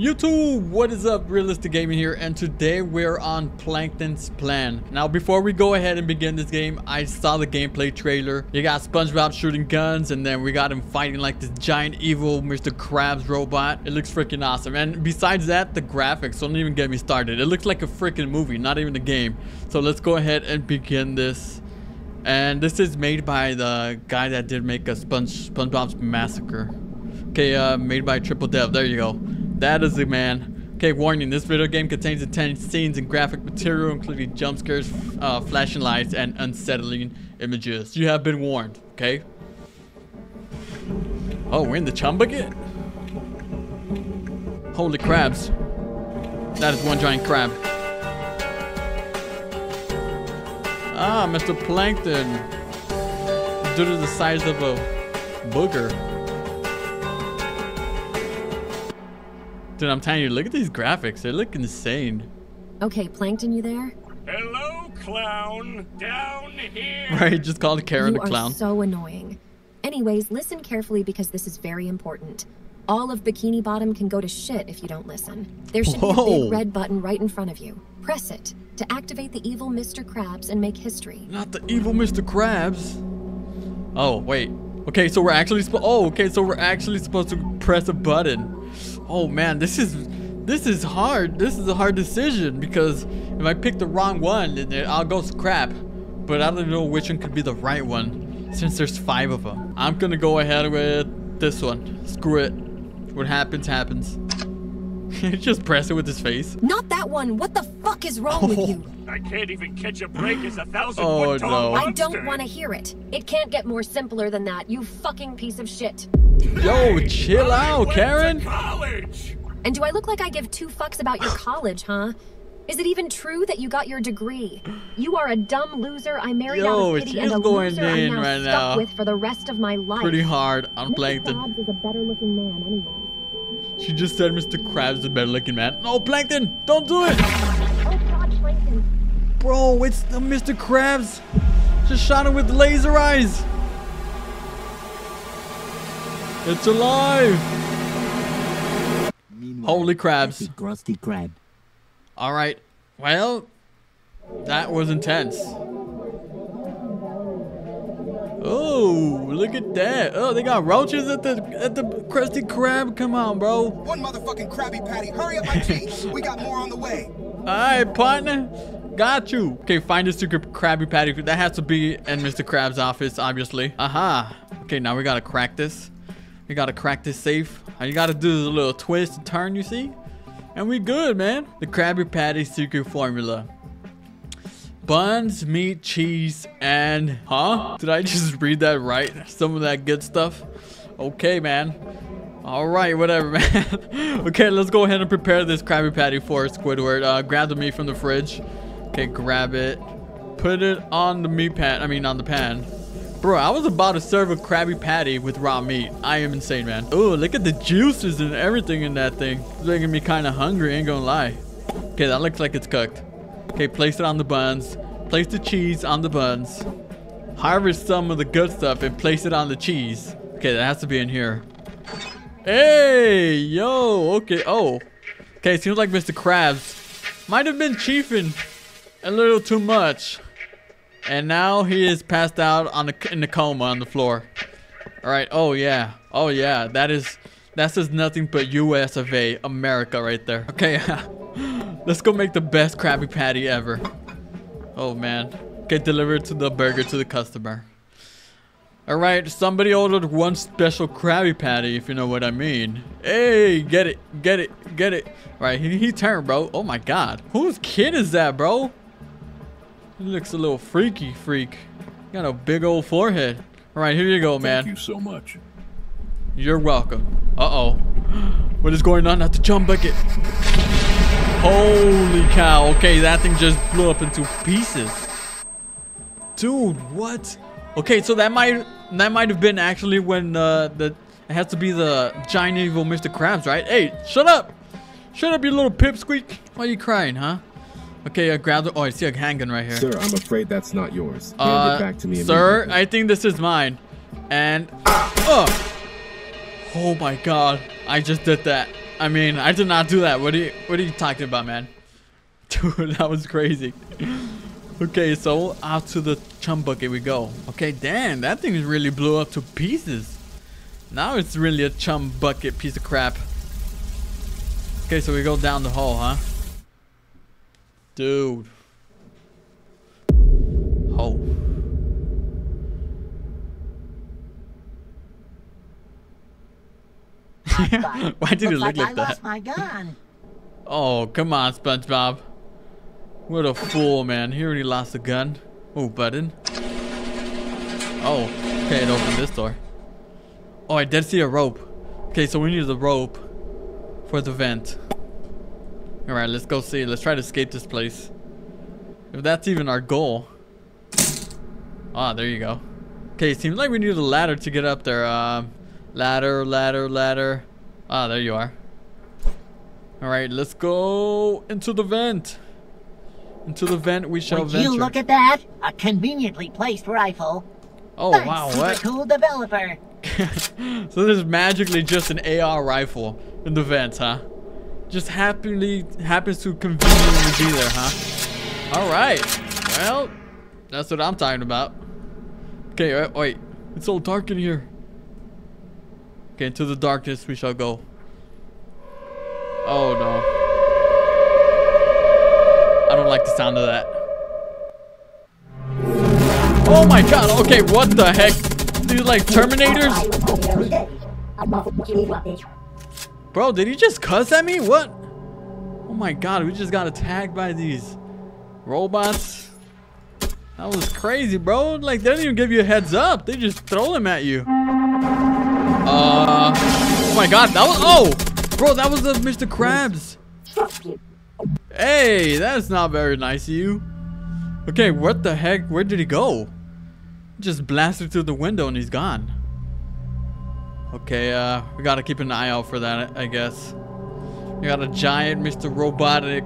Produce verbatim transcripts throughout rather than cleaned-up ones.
YouTube, what is up? Realistic Gaming here, and today we're on Plankton's Plan. Now, before we go ahead and begin this game, I saw the gameplay trailer. You got SpongeBob shooting guns, and then we got him fighting like this giant evil Mister Krabs robot. It looks freaking awesome. And besides that, the graphics, don't even get me started. It looks like a freaking movie, not even a game. So let's go ahead and begin this. And this is made by the guy that did make a Sponge SpongeBob's Massacre. Okay, uh, made by Triple Dev. There you go. That is the man. Okay, warning, this video game contains intense scenes and graphic material, including jump scares, uh, flashing lights, and unsettling images. You have been warned, okay? Oh, we're in the Chum Bucket? Holy crabs. That is one giant crab. Ah, Mister Plankton. Due to the size of a booger. Dude, I'm telling you, look at these graphics. They look insane. Okay, Plankton, you there? Hello, clown. Down here. Right, just called Karen a clown. You are so annoying. Anyways, listen carefully because this is very important. All of Bikini Bottom can go to shit if you don't listen. There should Whoa. be a big red button right in front of you. Press it to activate the evil Mister Krabs and make history. Not the evil Mister Krabs. Oh, wait. Okay, so we're actually sp- Oh, okay, so we're actually supposed to press a button. Oh man, this is this is hard. This is a hard decision because if I pick the wrong one, then I'll go scrap. But I don't know which one could be the right one since there's five of them. I'm gonna go ahead with this one. Screw it. What happens, happens. Just press it with his face. Not that one. What the fuck is wrong oh. with you? I can't even catch a break as a thousand oh, foot tall no. I don't want to hear it. It can't get more simpler than that, you fucking piece of shit. Yo, chill I out, Karen. And do I look like I give two fucks about your college, huh? Is it even true that you got your degree? You are a dumb loser I married Yo, out of city and a going loser I'm now right stuck now. with for the rest of my life. Pretty hard. I'm Plankton. Mister Krabs is a better looking man anyway. She just said Mister Krabs is a better looking man. No, Plankton, don't do it. Oh, God, Plankton. Bro, it's the Mister Krabs. Just shot him with laser eyes. It's alive! Meanwhile, holy crabs. Krusty Krab. Alright, well, that was intense. Oh, look at that. Oh, they got roaches at the at the Krusty Krab. Come on, bro. One motherfucking Krabby Patty. Hurry up, my G. We got more on the way. Alright, partner. Got you. Okay, find a secret Krabby Patty. That has to be in Mister Krab's office, obviously. Aha. Uh-huh. Okay, now we gotta crack this. You gotta crack this safe. All you gotta do is a little twist and turn, you see? And we good, man. The Krabby Patty secret formula. Buns, meat, cheese, and... Huh? Did I just read that right? Some of that good stuff? Okay, man. Alright, whatever, man. Okay, let's go ahead and prepare this Krabby Patty for Squidward. Uh, grab the meat from the fridge. Okay, grab it. Put it on the meat pan. I mean, on the pan. Bro, I was about to serve a Krabby Patty with raw meat. I am insane, man. Oh, look at the juices and everything in that thing. It's making me kind of hungry, ain't gonna lie. Okay, that looks like it's cooked. Okay, place it on the buns. Place the cheese on the buns. Harvest some of the good stuff and place it on the cheese. Okay, that has to be in here. Hey, yo, okay, oh. Okay, seems like Mister Krabs might have been chiefing a little too much. And now he is passed out on the, in the coma on the floor. All right. Oh, yeah. Oh, yeah. That is, that says nothing but U S of A, America right there. Okay. Let's go make the best Krabby Patty ever. Oh, man. Okay, deliver to the burger to the customer. All right. Somebody ordered one special Krabby Patty, if you know what I mean. Hey, get it. Get it. Get it. All right. He, he turned, bro. Oh, my God. Whose kid is that, bro? He looks a little freaky freak. Got a big old forehead. All right, here you go, man. Thank you so much. You're welcome. Uh-oh. What is going on at the Chum Bucket? Holy cow. Okay, that thing just blew up into pieces. Dude, what? Okay, so that might that might have been actually when uh, the it has to be the giant evil Mister Krabs, right? Hey, shut up. Shut up, you little pipsqueak. Why are you crying, huh? Okay, I grabbed it. Oh, I see a handgun right here. Sir, I'm afraid that's not yours. Hand uh, it back to me Sir, I think this is mine. And... Ah! Oh. Oh my God. I just did that. I mean, I did not do that. What are you, what are you talking about, man? Dude, that was crazy. Okay, so out to the Chum Bucket we go. Okay, damn, that thing really blew up to pieces. Now it's really a Chum Bucket piece of crap. Okay, so we go down the hole, huh? Dude. Hole. Why did it look like, like I that? Lost my gun. Oh, come on, SpongeBob. What a fool, man. He already lost the gun. Oh, button. Oh, okay, it opened this door. Oh, I did see a rope. Okay, so we need the rope for the vent. Alright, let's go see. Let's try to escape this place. If that's even our goal. Ah, there you go. Okay, it seems like we need a ladder to get up there. Um, ladder, ladder, ladder. Ah, there you are. Alright, let's go into the vent. Into the vent we shall Would venture. You look at that? A conveniently placed rifle. Oh, thanks, wow, what? To the cool developer. So this is magically just an A R rifle in the vent, huh? Just happily happens to conveniently be there, huh? Alright. Well, that's what I'm talking about. Okay, wait. It's so dark in here. Okay, into the darkness we shall go. Oh, no. I don't like the sound of that. Oh my god, okay, what the heck? These like Terminators? Bro, did he just cuss at me? What? Oh my god, we just got attacked by these robots. That was crazy, bro. Like, they didn't even give you a heads up. They just throw them at you. Uh, oh my god, that was, oh! Bro, that was the Mister Krabs. Hey, that's not very nice of you. Okay, what the heck? Where did he go? Just blasted through the window and he's gone. Okay, uh, we gotta keep an eye out for that, I guess. We got a giant Mister Robotic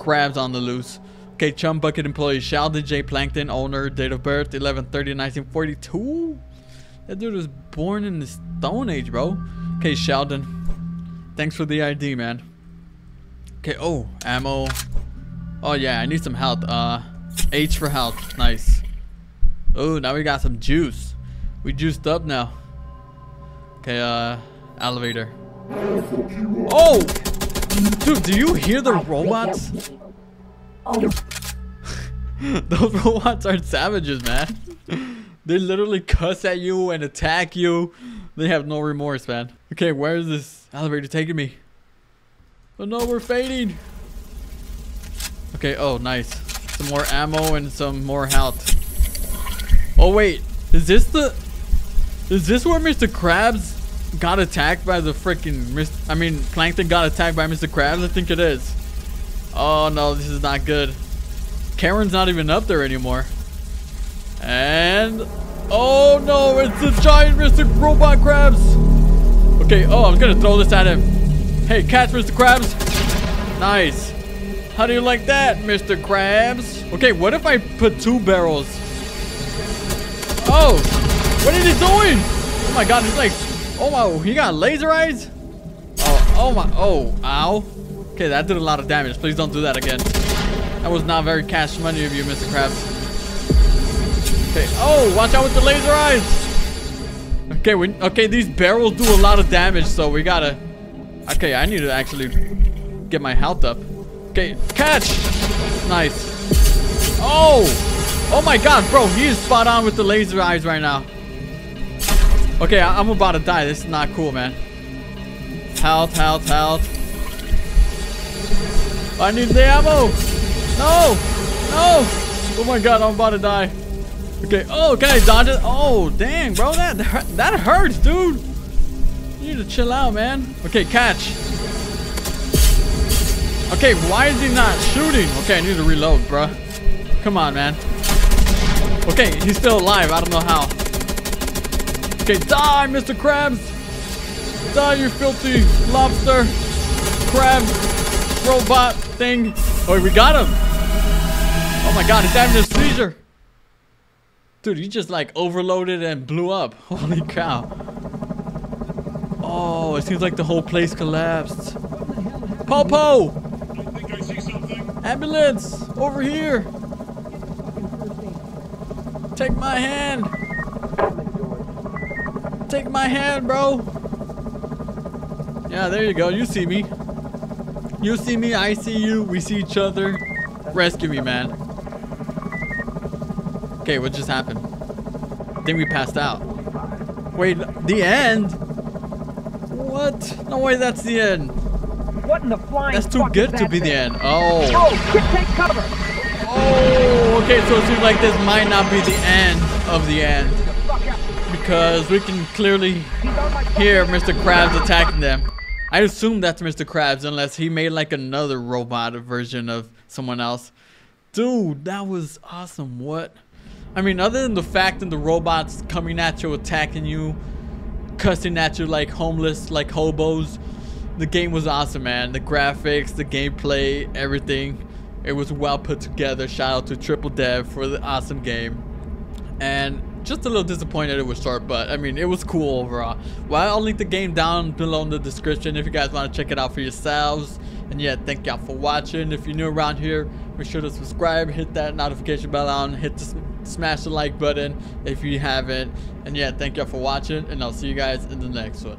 Krabs on the loose. Okay, Chum Bucket employee Sheldon J. Plankton, owner, date of birth eleven thirty nineteen forty-two. That dude was born in the Stone Age, bro. Okay, Sheldon, thanks for the I D, man. Okay, oh, ammo. Oh yeah, I need some health. Uh, H for health, nice. Oh, now we got some juice. We juiced up now. Okay, uh, elevator. Oh! Dude, do you hear the robots? Those robots are savages, man. They literally cuss at you and attack you. They have no remorse, man. Okay, where is this elevator taking me? Oh no, we're fading. Okay, oh nice. Some more ammo and some more health. Oh wait, is this the Is this where Mister Krabs got attacked by the freaking Mister I mean Plankton got attacked by Mister Krabs? I think it is. Oh no, this is not good. Karen's not even up there anymore. And oh no, it's the giant Mister Robot Krabs. Okay, oh, I'm gonna throw this at him. Hey, catch, Mister Krabs. Nice. How do you like that, Mister Krabs? Okay, what if I put two barrels? Oh, what is he doing? Oh my god, he's like, oh wow, he got laser eyes? Oh, oh my, oh, ow. Okay, that did a lot of damage. Please don't do that again. That was not very cash money of you, Mister Krabs. Okay, oh, watch out with the laser eyes. Okay, we, okay, these barrels do a lot of damage, so we gotta... Okay, I need to actually get my health up. Okay, catch! Nice. Oh! Oh my god, bro, he is spot on with the laser eyes right now. Okay, I I'm about to die. This is not cool, man. Health, health, health. I need the ammo! No! No! Oh my god, I'm about to die. Okay, oh, can I dodge it? Oh, dang, bro, that, that hurts, dude. You need to chill out, man. Okay, catch. Okay, why is he not shooting? Okay, I need to reload, bruh. Come on, man. Okay, he's still alive. I don't know how. Okay, die, Mister Krabs. Die, you filthy lobster. Crab. Robot thing. Oh, we got him. Oh, my God. He's having a seizure. Dude, he just, like, overloaded and blew up. Holy cow. Oh, it seems like the whole place collapsed. Popo! I think I see something. Ambulance! Over here! Take my hand! Take my hand, bro! Yeah, there you go. You see me. You see me, I see you, we see each other. Rescue me, man. Okay, what just happened? I think we passed out. Wait, the end? What? No way that's the end. What in the flying That's too good that to be thing? the end. Oh. Oh, kid, take cover. Oh, okay, so it seems like this might not be the end of the end. Because we can clearly hear Mister Krabs attacking them. I assume that's Mister Krabs unless he made like another robot version of someone else. Dude, that was awesome. What? I mean, other than the fact that the robots coming at you, attacking you, cussing at you like homeless, like hobos, the game was awesome, man. The graphics, the gameplay, everything. It was well put together. Shout out to Triple Dev for the awesome game. And just a little disappointed it was short, but I mean, it was cool overall. Well, I'll link the game down below in the description if you guys want to check it out for yourselves. And yeah, thank y'all for watching. If you're new around here, make sure to subscribe, hit that notification bell on, hit the smash the like button if you haven't. And yeah, thank y'all for watching, and I'll see you guys in the next one.